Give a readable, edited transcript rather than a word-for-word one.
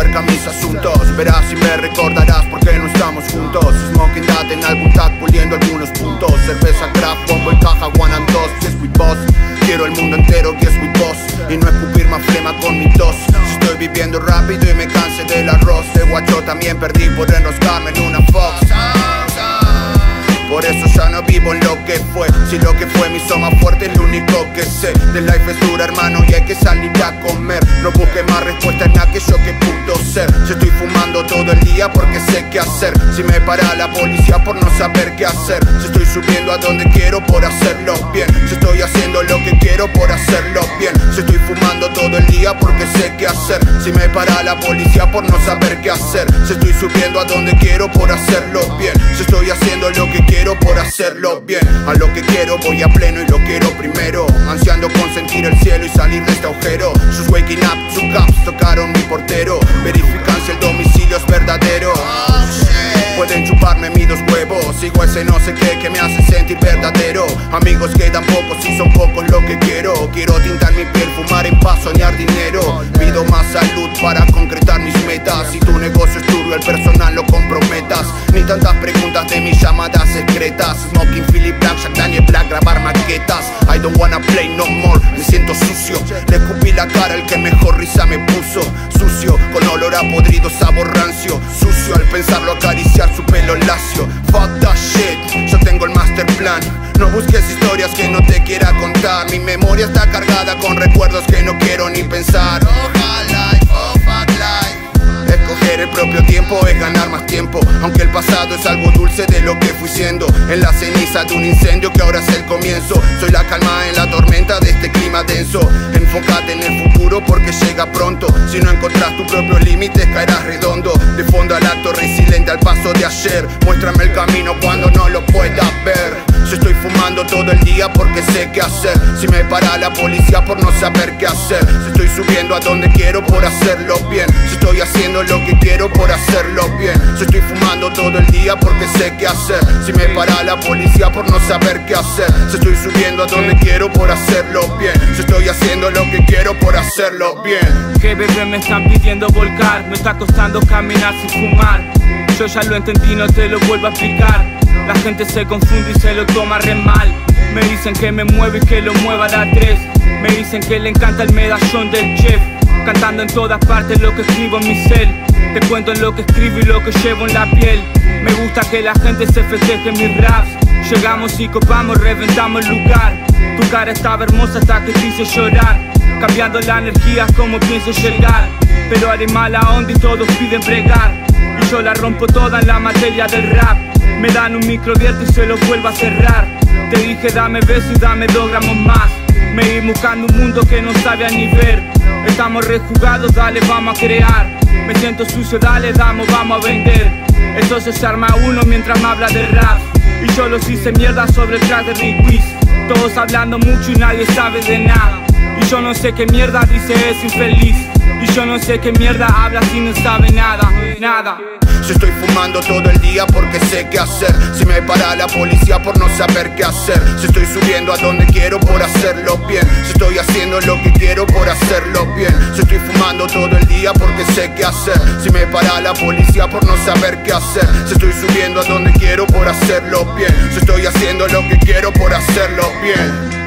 tuerca mis asuntos. Verás y me recordarás porque no estamos juntos. Smoking dat en algún tag puliendo algunos puntos. Cerveza, craft, bombo y caja, one and dos. Yes with boss, quiero el mundo entero, yes with boss. Y no escupir más flema con mi tos. Estoy viviendo rápido y me cansé del arroz. De guacho también perdí por enroscarme en una fox. Por eso ya no vivo en lo que fue. Si lo que fue me hizo más fuerte es lo único que sé. The life es dura, hermano, y hay que salir a comer. No busque más respuestas en aquello que pudo ser. Yo estoy fumando todo el día porque sé qué hacer. Si me para la policía por no saber qué hacer. Yo estoy subiendo a donde quiero por hacerlo bien. Yo estoy haciendo lo que quiero por hacerlo bien. Yo estoy fumando todo el día porque sé qué hacer. Si me para la policía por no saber qué hacer. Yo estoy subiendo a donde quiero por hacerlo bien. Yo estoy haciendo lo que quiero por hacerlo bien. A lo que quiero voy a pleno y lo quiero primero. Ansiando con sentir el cielo y salir de este agujero. Sus waking up, sus caps tocaron mi portero. Verifican si el domicilio es verdadero. Pueden chuparme mis dos huevos. Sigo ese no sé qué que me hace sentir verdadero. Amigos quedan pocos y son pocos lo que quiero. Quiero tintar mi piel, fumar en paz, soñar dinero. Pido más salud para concretar mis metas. Si tu negocio es turbio, el personal lo comprometas. Ni tantas preguntas de mis llamadas secretas. Smoking Philip Blanc, Jack Daniel Black, grabar maquetas. I don't wanna play no more, me siento sucio. Le escupí la cara el que mejor risa me puso. Sucio, con olor a podrido, sabor rancio. Sucio al pensarlo, acariciar su pelo lacio. Fuck that shit, yo tengo el master plan. No busques historias que no te quiera contar. Mi memoria está cargada con recuerdos que no quiero ni pensar. Ojalá, oh fuck life. Escoger el propio tiempo es ganar más tiempo. Aunque el pasado es algo dulce de lo que fui siendo. En la ceniza de un incendio que ahora es el comienzo. Soy la calma en la tormenta de este clima denso. Enfócate en el futuro porque llega pronto. Si no encontrás tu propio límite caerás redondo. De fondo al acto, resiliente al paso de ayer. Muéstrame el camino cuando no lo puedas ver. Yo estoy fumando todo el día porque sé qué hacer. Si me para la policía por no saber qué hacer. Yo estoy subiendo a donde quiero por hacerlo bien. Yo estoy haciendo lo que quiero por hacerlo bien. Yo estoy fumando todo el día porque sé qué hacer. Si me para la policía por no saber qué hacer. Yo estoy subiendo a donde quiero por hacerlo bien. Yo estoy haciendo lo que quiero por hacerlo bien. Que bebé me están pidiendo volcar. Me está costando caminar sin fumar. Yo ya lo entendí, no te lo vuelvo a explicar. La gente se confunde y se lo toma re mal. Me dicen que me mueve y que lo mueva la 3. Me dicen que le encanta el medallón del chef. Cantando en todas partes lo que escribo en mi cel. Te cuento lo que escribo y lo que llevo en la piel. Me gusta que la gente se festeje mis raps. Llegamos y copamos, reventamos el lugar. Tu cara estaba hermosa hasta que te hice llorar. Cambiando la energía como pienso llegar. Pero haré mala onda y todos piden bregar. Y yo la rompo toda en la materia del rap. Me dan un micro abierto y se lo vuelvo a cerrar. Te dije dame besos y dame 2 gramos más. Me ir buscando un mundo que no sabe a ni ver. Estamos rejugados, dale vamos a crear. Me siento sucio, dale damos, vamos a vender. Entonces se arma uno mientras me habla de rap. Y yo los hice mierda sobre el track de Rickwiz. Todos hablando mucho y nadie sabe de nada. Y yo no sé qué mierda dice ese infeliz. Y yo no sé qué mierda habla si no sabe nada, nada. Yo estoy fumando todo el día porque sé qué hacer. Si me para la policía por no saber qué hacer. Yo estoy subiendo a donde quiero por hacerlo bien. Yo estoy haciendo lo que quiero por hacerlo bien. Yo estoy fumando todo el día porque sé qué hacer. Si me para la policía por no saber qué hacer. Yo estoy subiendo a donde quiero por hacerlo bien. Yo estoy haciendo lo que quiero por hacerlo bien.